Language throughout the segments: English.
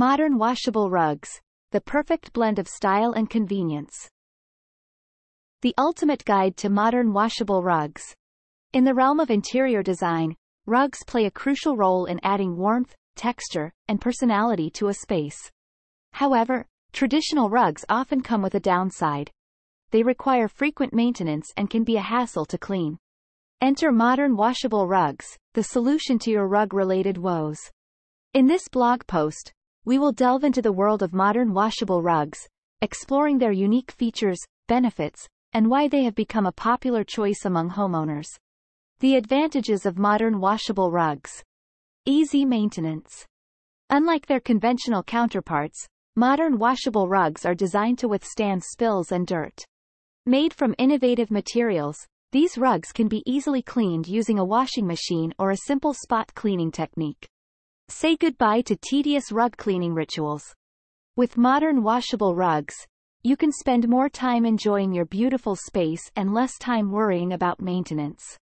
Modern washable rugs, the perfect blend of style and convenience. The ultimate guide to modern washable rugs. In the realm of interior design, rugs play a crucial role in adding warmth, texture, and personality to a space. However, traditional rugs often come with a downside. They require frequent maintenance and can be a hassle to clean. Enter modern washable rugs, the solution to your rug-related woes. In this blog post, we will delve into the world of modern washable rugs, exploring their unique features, benefits, and why they have become a popular choice among homeowners. The advantages of modern washable rugs. Easy maintenance. Unlike their conventional counterparts, modern washable rugs are designed to withstand spills and dirt. Made from innovative materials, these rugs can be easily cleaned using a washing machine or a simple spot cleaning technique. Say goodbye to tedious rug cleaning rituals. With modern washable rugs, you can spend more time enjoying your beautiful space and less time worrying about maintenance.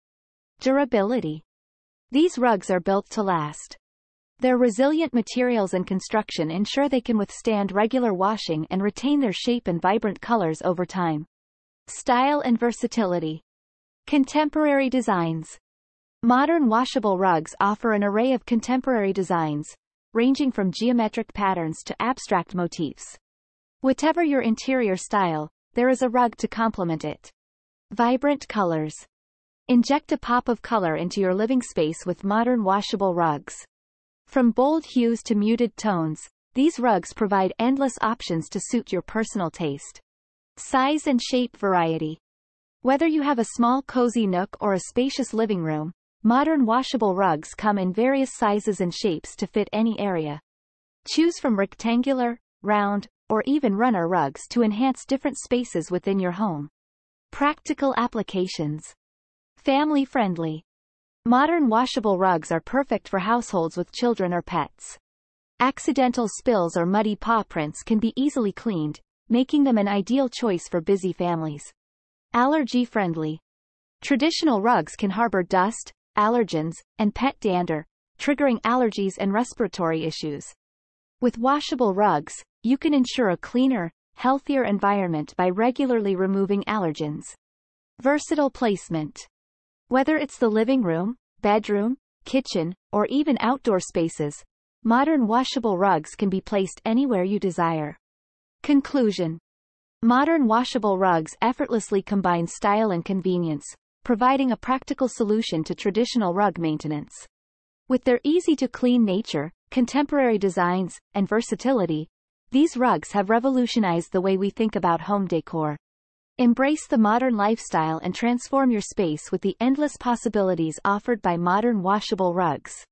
Durability. These rugs are built to last. Their resilient materials and construction ensure they can withstand regular washing and retain their shape and vibrant colors over time. Style and versatility. Contemporary designs. Modern washable rugs offer an array of contemporary designs, ranging from geometric patterns to abstract motifs. Whatever your interior style, there is a rug to complement it. Vibrant colors. Inject a pop of color into your living space with modern washable rugs. From bold hues to muted tones, these rugs provide endless options to suit your personal taste. Size and shape variety. Whether you have a small cozy nook or a spacious living room, modern washable rugs come in various sizes and shapes to fit any area. Choose from rectangular, round, or even runner rugs to enhance different spaces within your home. Practical applications. Family-friendly. Modern washable rugs are perfect for households with children or pets. Accidental spills or muddy paw prints can be easily cleaned, making them an ideal choice for busy families. Allergy-friendly. Traditional rugs can harbor dust, allergens, and pet dander, triggering allergies and respiratory issues. With washable rugs, you can ensure a cleaner, healthier environment by regularly removing allergens. Versatile placement. Whether it's the living room, bedroom, kitchen, or even outdoor spaces, modern washable rugs can be placed anywhere you desire. Conclusion. Modern washable rugs effortlessly combine style and convenience, providing a practical solution to traditional rug maintenance. With their easy-to-clean nature, contemporary designs, and versatility, these rugs have revolutionized the way we think about home decor. Embrace the modern lifestyle and transform your space with the endless possibilities offered by modern washable rugs.